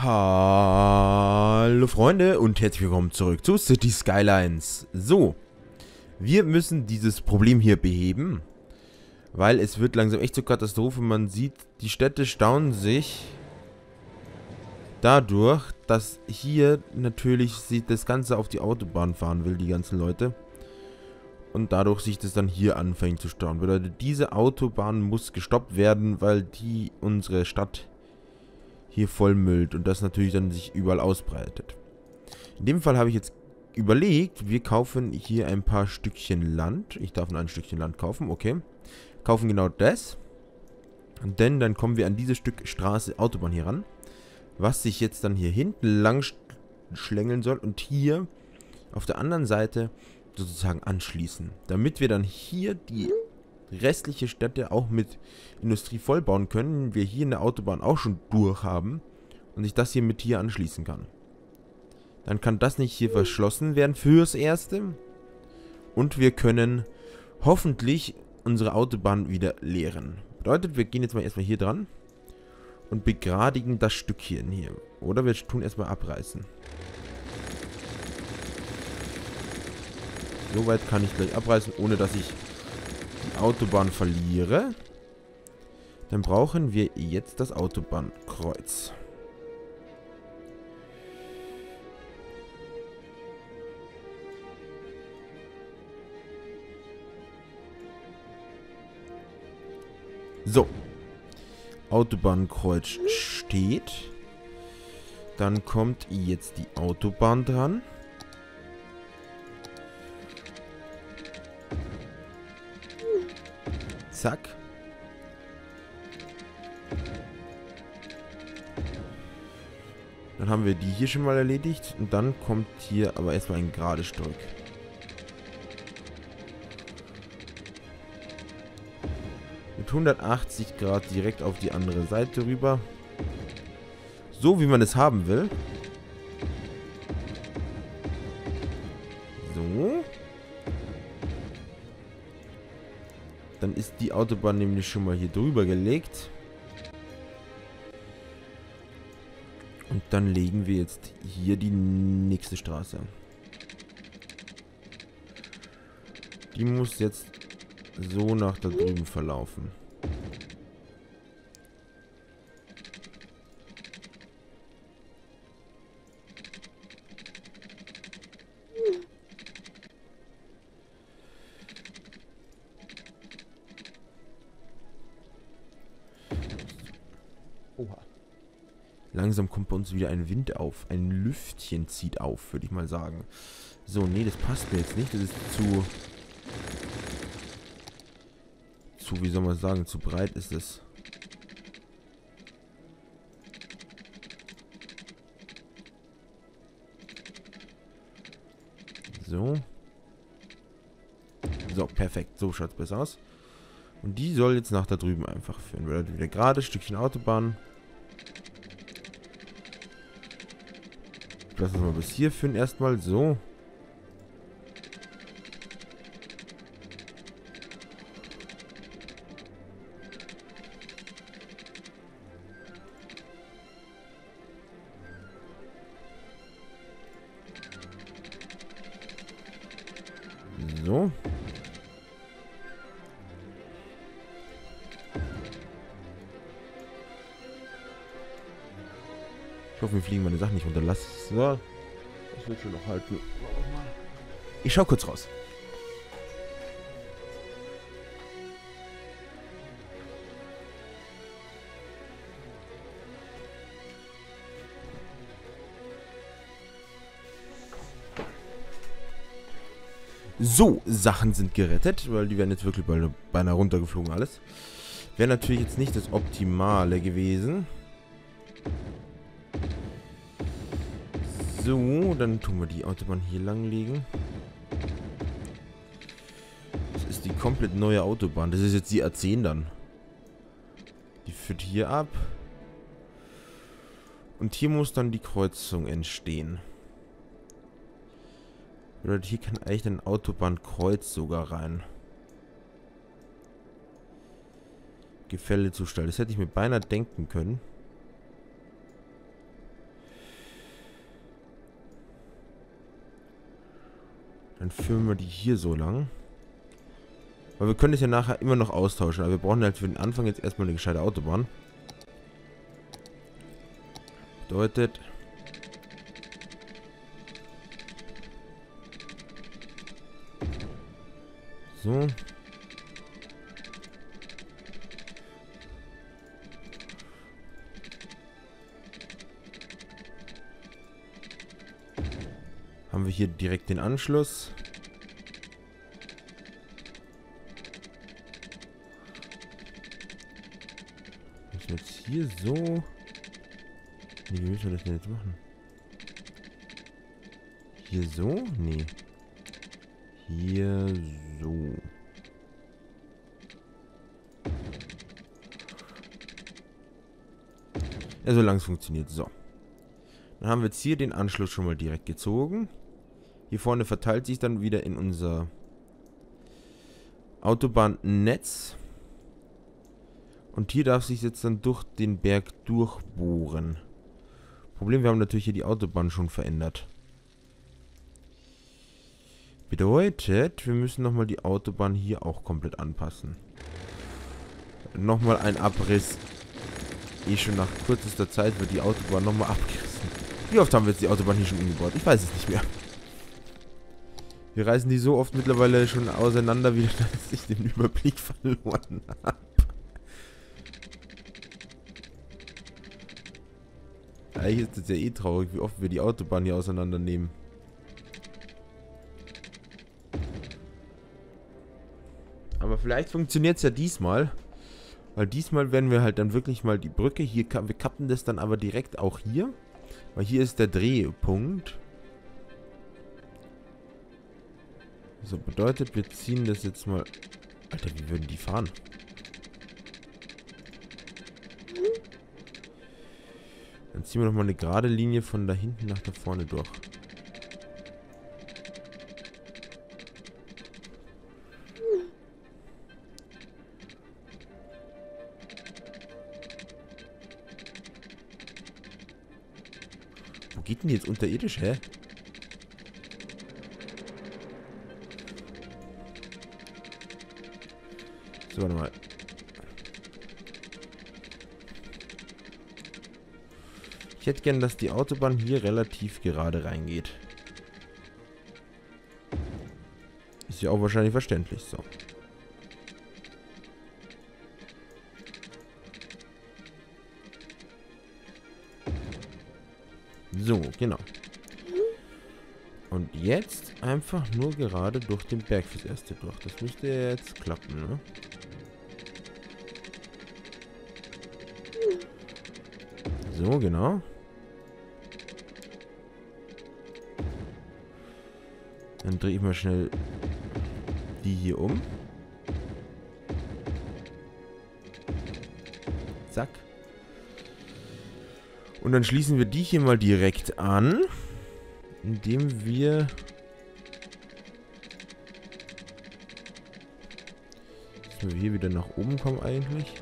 Hallo Freunde und herzlich willkommen zurück zu Cities Skylines. So, wir müssen dieses Problem hier beheben, weil es wird langsam echt zur Katastrophe. Man sieht, die Städte stauen sich dadurch, dass hier natürlich sich das Ganze auf die Autobahn fahren will, die ganzen Leute. Und dadurch sich das dann hier anfängt zu stauen. Bedeutet, diese Autobahn muss gestoppt werden, weil die unsere Stadt hier vollmüllt und das natürlich dann sich überall ausbreitet. In dem Fall habe ich jetzt überlegt, wir kaufen hier ein paar Stückchen Land. Ich darf nur ein Stückchen Land kaufen, okay. Kaufen genau das. Denn dann kommen wir an dieses Stück Straße, Autobahn hier ran. Was sich jetzt dann hier hinten lang schlängeln soll und hier auf der anderen Seite sozusagen anschließen. Damit wir dann hier die restliche Städte auch mit Industrie vollbauen können, wir hier eine Autobahn auch schon durch haben und ich das hier mit hier anschließen kann. Dann kann das nicht hier verschlossen werden fürs Erste und wir können hoffentlich unsere Autobahn wieder leeren. Bedeutet, wir gehen jetzt mal erstmal hier dran und begradigen das Stückchen hier. Oder wir tun erstmal abreißen. Soweit kann ich gleich abreißen, ohne dass ich die Autobahn verliere. Dann brauchen wir jetzt das Autobahnkreuz. So. Autobahnkreuz steht. Dann kommt jetzt die Autobahn dran. Zack. Dann haben wir die hier schon mal erledigt. Und dann kommt hier aber erstmal ein gerades Stück. Mit 180 Grad direkt auf die andere Seite rüber. So wie man es haben will. So. Dann ist die Autobahn nämlich schon mal hier drüber gelegt. Und dann legen wir jetzt hier die nächste Straße. Die muss jetzt so nach da drüben verlaufen. Langsam kommt bei uns wieder ein Wind auf. Ein Lüftchen zieht auf, würde ich mal sagen. So, nee, das passt mir jetzt nicht. Das ist zu, wie soll man sagen, zu breit ist es. So. So, perfekt. So schaut es besser aus. Und die soll jetzt nach da drüben einfach führen. Wieder, gerade Stückchen Autobahn. Lass uns mal bis hier führen erstmal. So. So. Ich hoffe, mir fliegen meine Sachen nicht runter. Lass es. So. Das wird schon noch halten. Ich schau kurz raus. So, Sachen sind gerettet, weil die werden jetzt wirklich beinahe runtergeflogen alles. Wäre natürlich jetzt nicht das Optimale gewesen. So, dann tun wir die Autobahn hier langlegen. Das ist die komplett neue Autobahn. Das ist jetzt die A10 dann. Die führt hier ab. Und hier muss dann die Kreuzung entstehen. Oder hier kann eigentlich ein Autobahnkreuz sogar rein. Gefälle zustellen. Das hätte ich mir beinahe denken können. Dann führen wir die hier so lang. Weil wir können das ja nachher immer noch austauschen. Aber wir brauchen halt für den Anfang jetzt erstmal eine gescheite Autobahn. Bedeutet... So. Haben wir hier direkt den Anschluss. Müssen wir jetzt hier so... Ne, wie müssen wir das denn jetzt machen? Hier so? Ne. Hier so. Ja, solange es funktioniert. So. Dann haben wir jetzt hier den Anschluss schon mal direkt gezogen. Hier vorne verteilt sich dann wieder in unser Autobahnnetz. Und hier darf sich jetzt dann durch den Berg durchbohren. Problem, wir haben natürlich hier die Autobahn schon verändert. Bedeutet, wir müssen nochmal die Autobahn hier auch komplett anpassen. Nochmal ein Abriss. Eh schon nach kürzester Zeit wird die Autobahn nochmal abgerissen. Wie oft haben wir jetzt die Autobahn hier schon umgebaut? Ich weiß es nicht mehr. Wir reißen die so oft mittlerweile schon auseinander, wie dass ich den Überblick verloren habe. Eigentlich ist es ja eh traurig, wie oft wir die Autobahn hier auseinandernehmen. Aber vielleicht funktioniert es ja diesmal. Weil diesmal werden wir halt dann wirklich mal die Brücke hier... Wir kappen das dann aber direkt auch hier. Weil hier ist der Drehpunkt. So, bedeutet, wir ziehen das jetzt mal... Alter, wie würden die fahren? Dann ziehen wir nochmal eine gerade Linie von da hinten nach da vorne durch. Geht denn jetzt unterirdisch, hä? So, warte mal. Ich hätte gern, dass die Autobahn hier relativ gerade reingeht. Ist ja auch wahrscheinlich verständlich, so. So, genau. Und jetzt einfach nur gerade durch den Berg fürs Erste durch. Das müsste jetzt klappen, ne? So, genau. Dann drehe ich mal schnell die hier um. Zack. Und dann schließen wir die hier mal direkt an, indem wir hier wieder nach oben kommen eigentlich.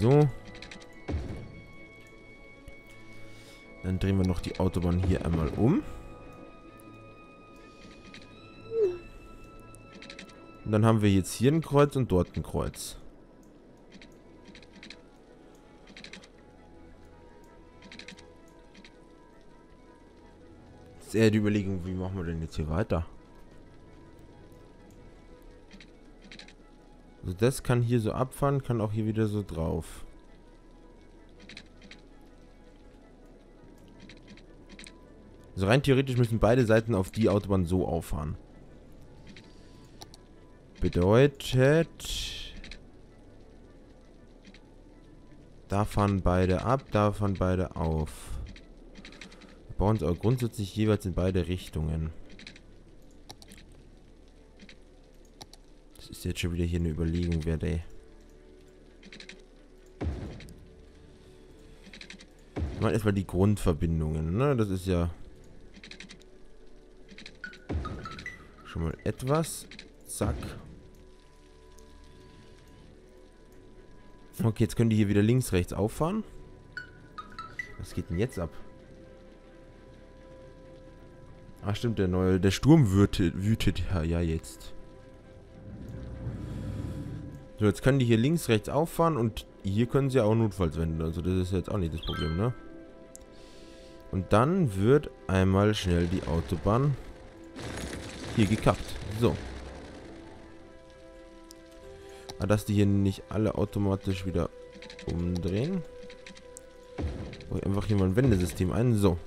So. Dann drehen wir noch die Autobahn hier einmal um. Und dann haben wir jetzt hier ein Kreuz und dort ein Kreuz. Das ist eher die Überlegung, wie machen wir denn jetzt hier weiter? Also das kann hier so abfahren, kann auch hier wieder so drauf. Also rein theoretisch müssen beide Seiten auf die Autobahn so auffahren. Bedeutet... Da fahren beide ab, da fahren beide auf. Wir bauen es aber grundsätzlich jeweils in beide Richtungen. Ist jetzt schon wieder hier eine Überlegung wert, ey. Mal erstmal die Grundverbindungen, ne? Das ist ja Schon mal etwas. Zack. Okay, jetzt können die hier wieder links, rechts auffahren. Was geht denn jetzt ab? Ach stimmt, der Sturm wütet. Ja, jetzt. So, jetzt können die hier links, rechts auffahren und hier können sie auch notfalls wenden. Also das ist jetzt auch nicht das Problem, ne? Und dann wird einmal schnell die Autobahn hier gekappt. So. Aber dass die hier nicht alle automatisch wieder umdrehen. Ich einfach hier mal ein Wendesystem ein. So.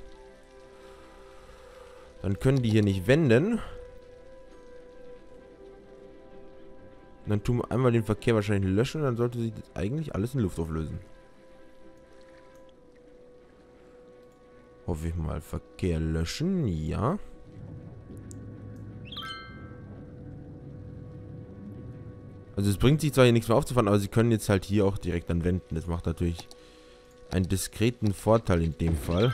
Dann können die hier nicht wenden. Und dann tun wir einmal den Verkehr wahrscheinlich löschen. Dann sollte sich das eigentlich alles in Luft auflösen. Hoffe ich mal. Verkehr löschen. Ja. Also es bringt sich zwar hier nichts mehr aufzufahren, aber sie können jetzt halt hier auch direkt dann wenden. Das macht natürlich einen diskreten Vorteil in dem Fall.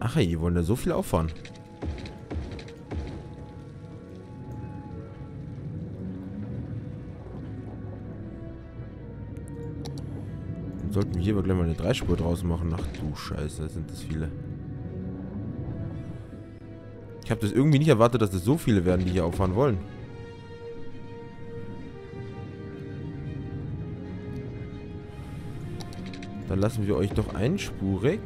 Ach, hier wollen da so viel auffahren. Dann sollten wir hier aber gleich mal eine Dreispur draus machen. Ach du Scheiße, sind das viele. Ich habe das irgendwie nicht erwartet, dass das so viele werden, die hier auffahren wollen. Dann lassen wir euch doch einspurig.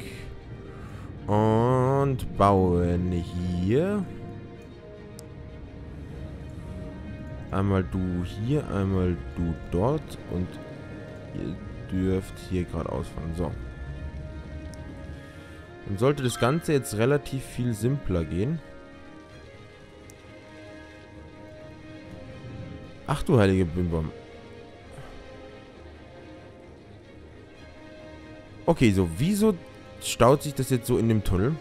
Und bauen hier. Einmal du hier, einmal du dort. Und ihr dürft hier geradeaus fahren. So. Dann sollte das Ganze jetzt relativ viel simpler gehen. Ach du heilige Bimbam. Okay, so, wieso staut sich das jetzt so in dem Tunnel?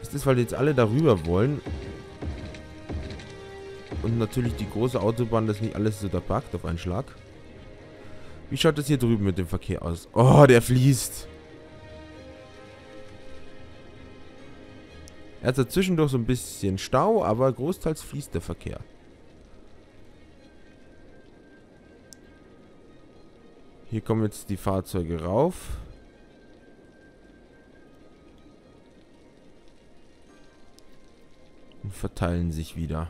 Ist das, weil jetzt alle darüber wollen? Und natürlich die große Autobahn, das nicht alles so da packt auf einen Schlag. Wie schaut das hier drüben mit dem Verkehr aus? Oh, der fließt! Er hat dazwischendurch so ein bisschen Stau, aber großteils fließt der Verkehr. Hier kommen jetzt die Fahrzeuge rauf. Und verteilen sich wieder.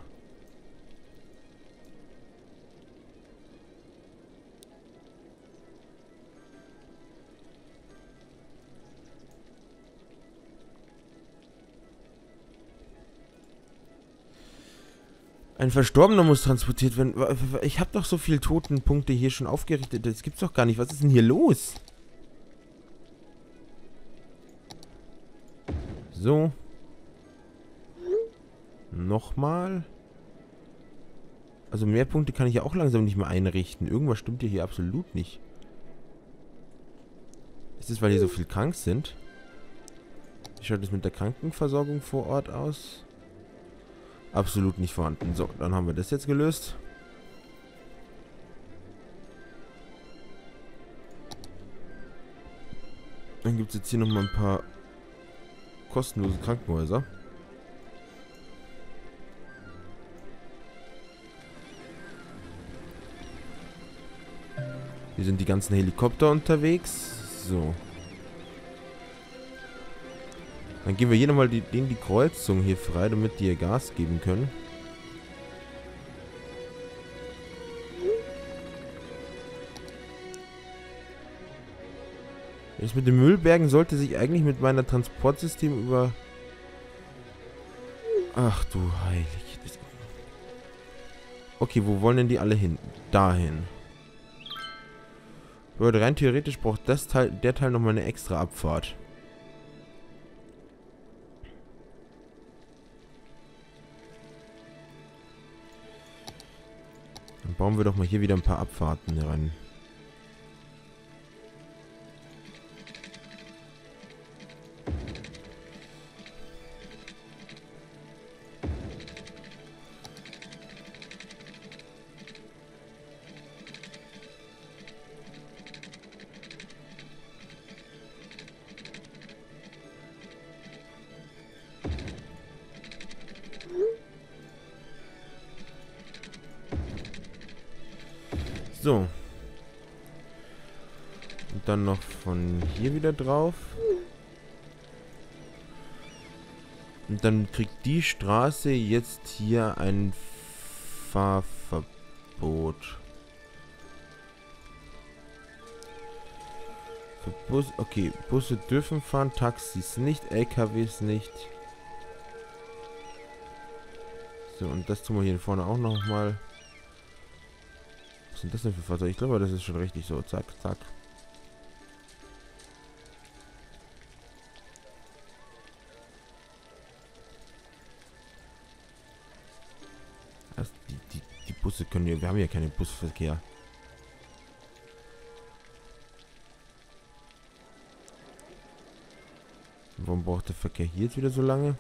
Ein Verstorbener muss transportiert werden. Ich habe doch so viele Totenpunkte hier schon aufgerichtet. Das gibt's doch gar nicht. Was ist denn hier los? So. Nochmal. Also mehr Punkte kann ich ja auch langsam nicht mehr einrichten. Irgendwas stimmt hier absolut nicht. Ist es, weil hier so viel krank sind? Wie schaut es mit der Krankenversorgung vor Ort aus? Absolut nicht vorhanden. So, dann haben wir das jetzt gelöst. Dann gibt es jetzt hier nochmal ein paar kostenlose Krankenhäuser. Hier sind die ganzen Helikopter unterwegs. So. Dann geben wir hier nochmal die Kreuzung hier frei, damit die ihr Gas geben können. Jetzt mit den Müllbergen sollte sich eigentlich mit meiner Transportsystem über... Ach du heilig. Okay, wo wollen denn die alle hin? Dahin. Leute, rein theoretisch braucht der Teil nochmal eine extra Abfahrt. Bauen wir doch mal hier wieder ein paar Abfahrten rein. So. Und dann noch von hier wieder drauf. Und dann kriegt die Straße jetzt hier ein Fahrverbot. Für Busse, okay, Busse dürfen fahren, Taxis nicht, LKWs nicht. So, und das tun wir hier vorne auch nochmal. Was sind das denn für Fahrzeuge? Ich glaube, das ist schon richtig so. Zack, zack. Also die Busse können wir... Wir haben ja keinen Busverkehr. Warum braucht der Verkehr hier jetzt wieder so lange?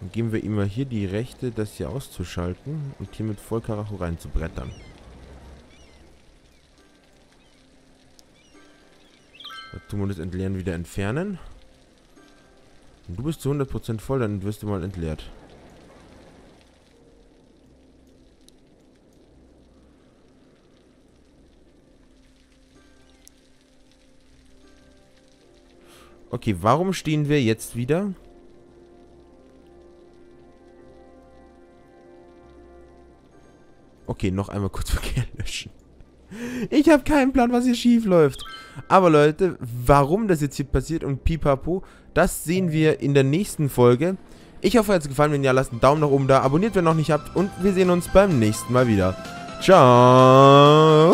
Dann geben wir ihm mal hier die Rechte, das hier auszuschalten und hier mit Vollkaracho reinzubrettern. Da tun wir das Entleeren wieder entfernen. Und du bist zu 100% voll, dann wirst du mal entleert. Okay, warum stehen wir jetzt wieder? Okay, noch einmal kurz Verkehr löschen. Ich habe keinen Plan, was hier schief läuft. Aber Leute, warum das jetzt hier passiert und pipapo, das sehen wir in der nächsten Folge. Ich hoffe, euch hat es gefallen. Wenn ja, lasst einen Daumen nach oben da, abonniert, wenn ihr noch nicht habt. Und wir sehen uns beim nächsten Mal wieder. Ciao.